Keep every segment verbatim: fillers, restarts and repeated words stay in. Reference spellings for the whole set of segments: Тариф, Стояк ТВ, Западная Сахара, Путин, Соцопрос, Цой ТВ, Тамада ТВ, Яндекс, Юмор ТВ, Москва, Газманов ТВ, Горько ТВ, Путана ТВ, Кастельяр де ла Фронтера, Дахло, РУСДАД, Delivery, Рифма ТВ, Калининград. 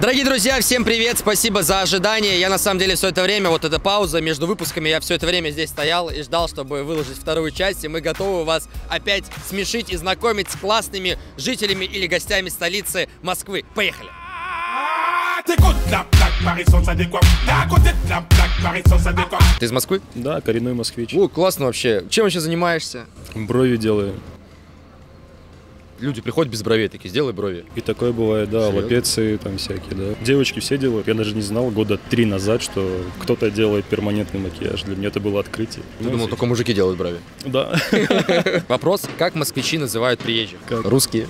Дорогие друзья, всем привет, спасибо за ожидание. Я на самом деле все это время, вот эта пауза между выпусками, я все это время здесь стоял и ждал, чтобы выложить вторую часть. И мы готовы вас опять смешить и знакомить с классными жителями или гостями столицы Москвы. Поехали! Ты из Москвы? Да, коренной москвич. О, классно вообще. Чем вообще занимаешься? Брови делаю. Люди приходят без бровей, такие, сделай брови. И такое бывает, да, серьезно? Лапеции там всякие, да. Девочки все делают. Я даже не знал года три назад, что кто-то делает перманентный макияж. Для меня это было открытие. Ты ну, думал, здесь... только мужики делают брови? Да. Вопрос, как москвичи называют приезжих? Как? Русские.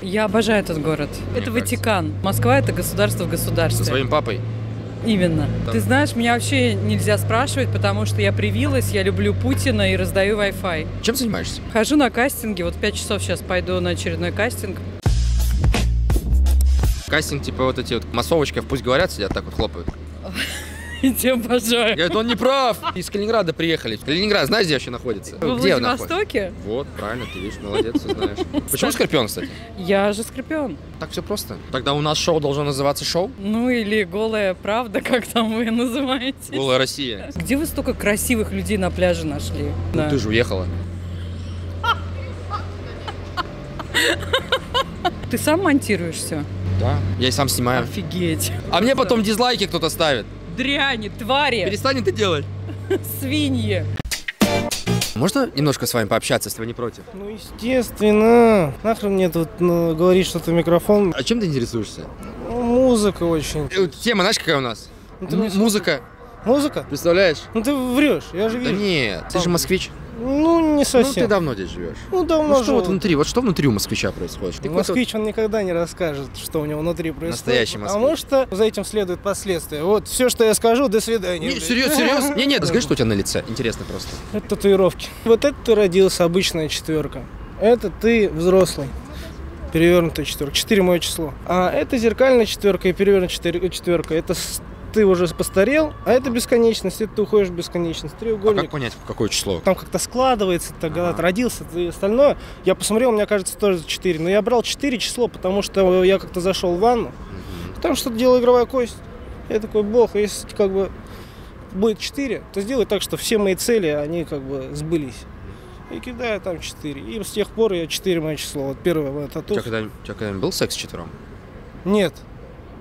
Я обожаю этот город. Это Ватикан. Москва – это государство в государстве. Со своим папой? Именно. Там. Ты знаешь, меня вообще нельзя спрашивать, потому что я привилась, я люблю Путина и раздаю Wi-Fi. Чем занимаешься? Хожу на кастинги, вот в пять часов сейчас пойду на очередной кастинг. Кастинг, типа вот эти вот массовочки, пусть говорят, сидят, так вот хлопают. И тебя обожаю. Говорит, он не прав. Из Калининграда приехали. Калининград, знаешь, где вообще находится? Вы где она? В Владивостоке? Вот, правильно, ты видишь, молодец, все знаешь. Почему Скорпион, кстати? Я же Скорпион. Так все просто. Тогда у нас шоу должно называться шоу? Ну или голая правда, как там вы называете. Голая Россия. Где вы столько красивых людей на пляже нашли? Ну, да. Ты же уехала. Ты сам монтируешь все? Да, я и сам снимаю. Офигеть. А мне потом дизлайки кто-то ставит. Дряни, твари! Перестань это делать! Свиньи! Можно немножко с вами пообщаться, если вы не против? Ну, естественно! Нахрен мне тут ну, говорить что-то в микрофон. А чем ты интересуешься? Ну, музыка очень. Э, тема, знаешь, какая у нас? Ну, ты музыка. музыка. Музыка? Представляешь? Ну, ты врешь, я же вижу. Да нет, ты же москвич. Ну, не совсем. Ну, ты давно здесь живешь. Ну, давно. Ну, что вот внутри, вот что внутри у москвича происходит? Так москвич, вот... он никогда не расскажет, что у него внутри происходит. Настоящий москвич. Потому что за этим следуют последствия. Вот все, что я скажу, до свидания. Не, серьезно, серьезно? Не, нет, скажи, что у тебя на лице. Интересно просто. Это татуировки. Вот это ты родился, обычная четверка. Это ты взрослый. Перевернутая четверка. Четыре мое число. А это зеркальная четверка и перевернутая четверка. Это... ты уже постарел, а это бесконечность, это ты уходишь в бесконечность, треугольник. А как понять, какое число? Там как-то складывается, так, ага. Родился и остальное. Я посмотрел, мне кажется, тоже четыре, но я брал четыре число, потому что я как-то зашел в ванну, угу. Там что-то делала игровая кость, я такой, бог, если как бы будет четыре, то сделай так, что все мои цели, они как бы сбылись. И кидаю там четыре, и с тех пор я четыре мое число, вот первое мое тату. У тебя когда-нибудь когда был секс с четырем? Нет,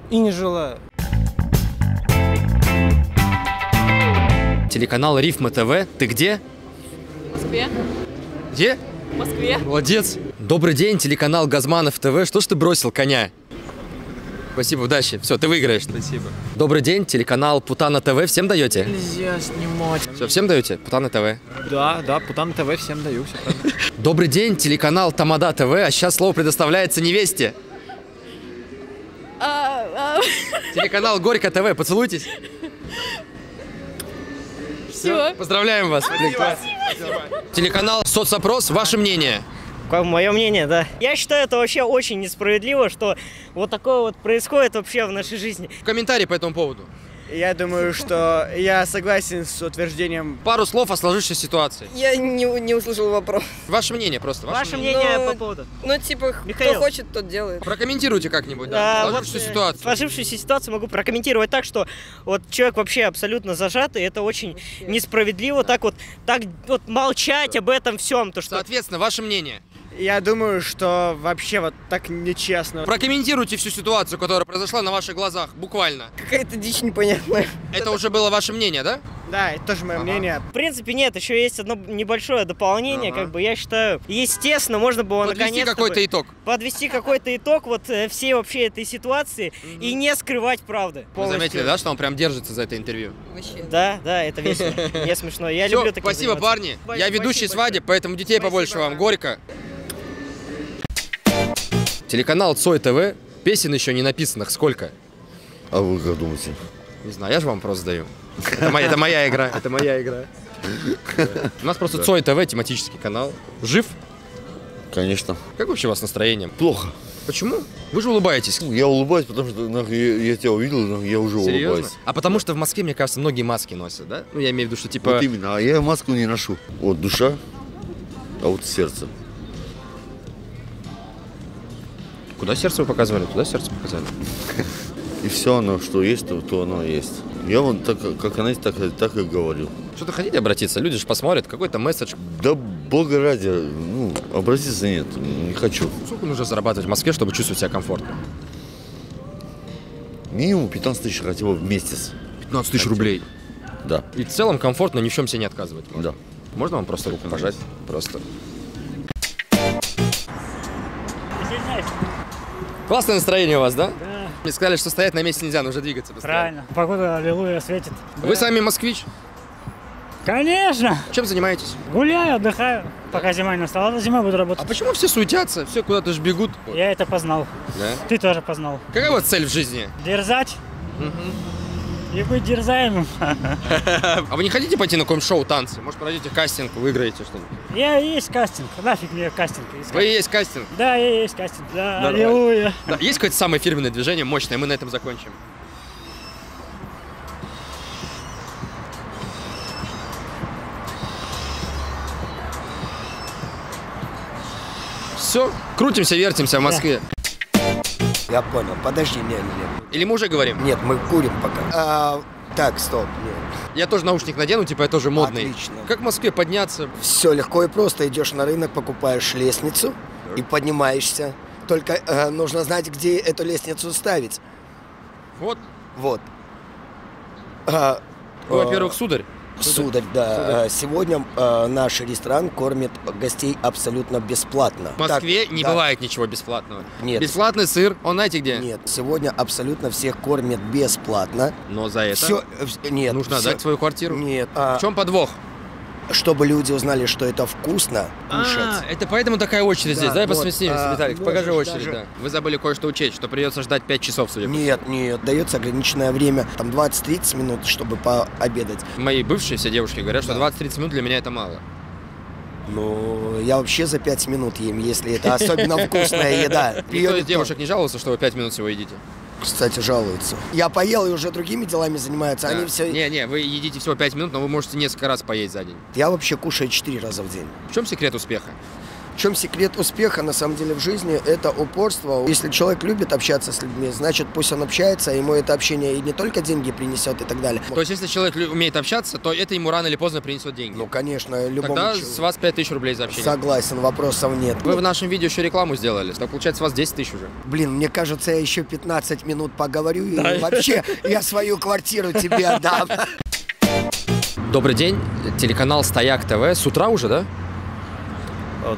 и не желаю. Телеканал Рифма ТВ. Ты где? В Москве. Где? В Москве. Молодец. Добрый день, телеканал Газманов ТВ. Что ж ты бросил коня? Спасибо, удачи. Все, ты выиграешь. Спасибо. Добрый день, телеканал Путана ТВ. Всем даете? Нельзя снимать. Все, всем даете? Путана ТВ. Да, да, Путана ТВ всем даю. Все правильно. Добрый день, телеканал Тамада ТВ. А сейчас слово предоставляется невесте. Телеканал Горько ТВ. Поцелуйтесь. Все. Поздравляем вас. Спасибо. Телеканал Соцопрос. Ваше мнение? Мое мнение, да. Я считаю, это вообще очень несправедливо, что вот такое вот происходит вообще в нашей жизни. Комментарий по этому поводу. Я думаю, что я согласен с утверждением. Пару слов о сложившейся ситуации. Я не, не услышал вопрос. Ваше мнение просто. Ваше, ваше мнение, мнение ну, по поводу. Ну, типа, Михаил. Кто хочет, тот делает. Прокомментируйте как-нибудь, да, а, сложившуюся вот, ситуацию. Сложившуюся ситуацию могу прокомментировать так, что вот человек вообще абсолютно зажатый, это очень вообще. Несправедливо, да. так вот, так вот молчать об этом всем. То, что... Соответственно, ваше мнение. Я думаю, что вообще вот так нечестно. Прокомментируйте всю ситуацию, которая произошла на ваших глазах, буквально. Какая-то дичь непонятная. Это уже было ваше мнение, да? Да, это тоже мое ага. мнение. В принципе, нет, еще есть одно небольшое дополнение, ага. как бы я считаю, естественно, можно было наконец-то какой-то итог. Подвести какой-то итог вот всей вообще этой ситуации угу. и не скрывать правды. Вы заметили, да, что он прям держится за это интервью? Вообще. Да, да, это весело, не смешно. Я люблю такие. Спасибо, парни. Я ведущий свадеб, поэтому детей побольше вам. Горько. Телеканал Цой ТВ. Песен еще не написанных сколько? А вы как думаете? Не знаю, я же вам просто даю. Это моя, это моя игра. Это моя игра. У нас просто Цой ТВ, тематический канал. Жив? Конечно. Как вообще у вас настроение? Плохо. Почему? Вы же улыбаетесь. Я улыбаюсь, потому что я тебя увидел, я уже улыбаюсь. А потому что в Москве, мне кажется, многие маски носят, да? Ну, я имею в виду, что типа... Вот именно, а я маску не ношу. Вот душа, а вот сердце. Куда сердце вы показывали, туда сердце показали. И все оно, что есть, то, то оно есть. Я вот так, как она есть, так, так и говорю. Что-то хотите обратиться? Люди же посмотрят, какой-то месседж. Да бога ради, ну, обратиться нет, не хочу. Сколько нужно зарабатывать в Москве, чтобы чувствовать себя комфортно? Минимум пятнадцать тысяч хотя бы в месяц. пятнадцать тысяч рублей? Да. И в целом комфортно, ни в чем себе не отказывать? Да. Можно вам просто руку пожать? Просто. Классное настроение у вас, да? Да. Мне сказали, что стоять на месте нельзя, нужно двигаться быстрее. Правильно. Погода аллилуйя светит. Вы да. сами москвич? Конечно. Чем занимаетесь? Гуляю, отдыхаю. Пока зима не настала, зима буду работать. А почему все суетятся, все куда-то же бегут? Я это познал. Да? Ты тоже познал. Какая вот цель в жизни? Дерзать. Угу. И быть дерзаемым. А вы не хотите пойти на какое-нибудь шоу танцы? Может, пройдете кастинг, выиграете что-нибудь? Я есть кастинг. Нафиг мне кастинг. Есть. Вы есть кастинг? Да, я есть кастинг. Да, аллилуйя. Да. Есть какое-то самое фирменное движение, мощное, мы на этом закончим. Все, крутимся, вертимся в Москве. Я понял, подожди, нет, нет. Или мы уже говорим? Нет, мы курим пока. А, так, стоп, нет. Я тоже наушник надену, типа я тоже модный. Отлично. Как в Москве подняться? Все легко и просто. Идешь на рынок, покупаешь лестницу и поднимаешься. Только э, нужно знать, где эту лестницу ставить. Вот. Вот. А, во-первых, сударь. Сударь, да. Сударь. Сегодня э, наш ресторан кормит гостей абсолютно бесплатно. В Москве так, не да. бывает ничего бесплатного. Нет. Бесплатный сыр, он знаете где? Нет. Сегодня абсолютно всех кормят бесплатно. Но за это все, нет, нужно все... отдать свою квартиру? Нет. А... В чем подвох? Чтобы люди узнали, что это вкусно кушать. А, это поэтому такая очередь да, здесь, да? Вот, посмотрите, а, Виталик, можешь, покажи очередь, даже... да. Вы забыли кое-что учесть, что придется ждать пять часов, судя по всему. Нет, нет, дается ограниченное время, там двадцать-тридцать минут, чтобы пообедать. Мои бывшие все девушки говорят, да. что двадцать-тридцать минут для меня это мало. Ну, я вообще за пять минут ем, если это особенно вкусная еда. Никто из девушек не жаловался, что вы пять минут всего едите? Кстати, жалуются. Я поел и уже другими делами занимаются, да. они все... Не-не, вы едите всего пять минут, но вы можете несколько раз поесть за день. Я вообще кушаю четыре раза в день. В чем секрет успеха? В чем секрет успеха, на самом деле, в жизни? Это упорство. Если человек любит общаться с людьми, значит, пусть он общается, ему это общение и не только деньги принесет и так далее. То есть, если человек умеет общаться, то это ему рано или поздно принесет деньги? Ну, конечно, любому Тогда человеку. С вас пять тысяч рублей за общение. Согласен, вопросов нет. Вы в нашем видео еще рекламу сделали, так получается, у вас десять тысяч уже. Блин, мне кажется, я еще пятнадцать минут поговорю, да. и вообще я свою квартиру тебе отдам. Добрый день, телеканал Стояк ТВ. С утра уже, да?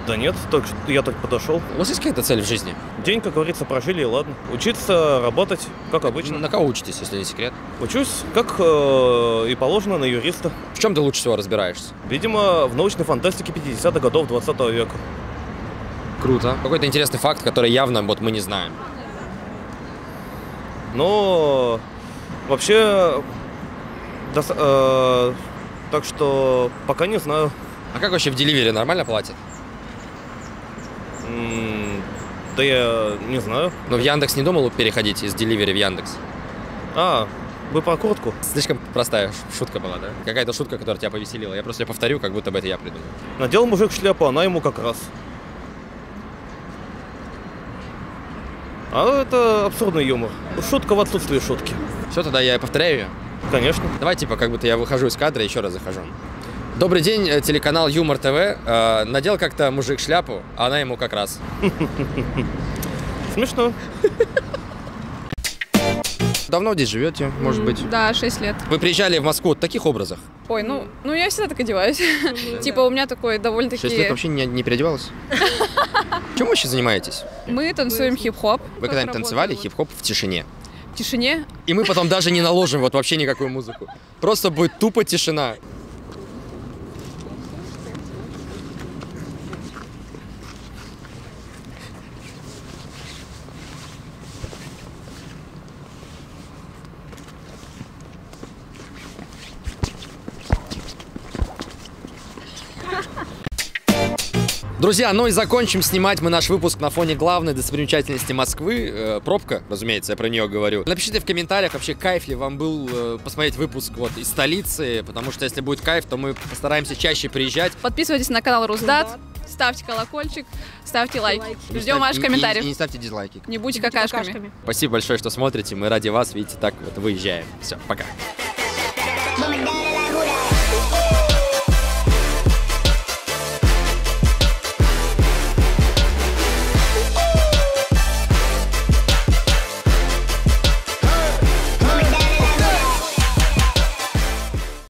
Да нет, только, я только подошел. У вас есть какая-то цель в жизни? День, как говорится, прожили и ладно. Учиться, работать, как обычно. На кого учитесь, если не секрет? Учусь, как э, и положено, на юриста. В чем ты лучше всего разбираешься? Видимо, в научной фантастике пятидесятых годов двадцатого века. Круто. Какой-то интересный факт, который явно вот мы не знаем. Но вообще, да, э, так что пока не знаю. А как вообще в Delivery нормально платят? Да я не знаю. Но в Яндекс не думал переходить из Delivery в Яндекс? А, вы про куртку? Слишком простая шутка была, да? Какая-то шутка, которая тебя повеселила. Я просто ее повторю, как будто бы это я придумал. Надел мужик шляпу, она ему как раз. А это абсурдный юмор. Шутка в отсутствии шутки. Все, тогда я повторяю ее? Конечно. Давай типа как будто я выхожу из кадра и еще раз захожу. Добрый день, телеканал Юмор ТВ. Надел как-то мужик шляпу, а она ему как раз. Смешно. Давно здесь живете, может быть? Да, шесть лет. Вы приезжали в Москву в таких образах? Ой, ну, ну я всегда так одеваюсь. Типа у меня такой довольно-таки... шесть лет вообще не переодевалась? Чем вы вообще занимаетесь? Мы танцуем хип-хоп. Вы когда-нибудь танцевали хип-хоп в тишине? В тишине? И мы потом даже не наложим вот вообще никакую музыку. Просто будет тупо тишина. Друзья, ну и закончим снимать мы наш выпуск на фоне главной достопримечательности Москвы. Э, пробка, разумеется, я про нее говорю. Напишите в комментариях, вообще кайф ли вам был э, посмотреть выпуск вот из столицы, потому что если будет кайф, то мы постараемся чаще приезжать. Подписывайтесь на канал РУСДАД. ставьте колокольчик, ставьте лайки. лайки. Ждем ваших комментариев. И, и не ставьте дизлайки. Не будьте, не будьте какашками. какашками. Спасибо большое, что смотрите. Мы ради вас, видите, так вот выезжаем. Все, пока.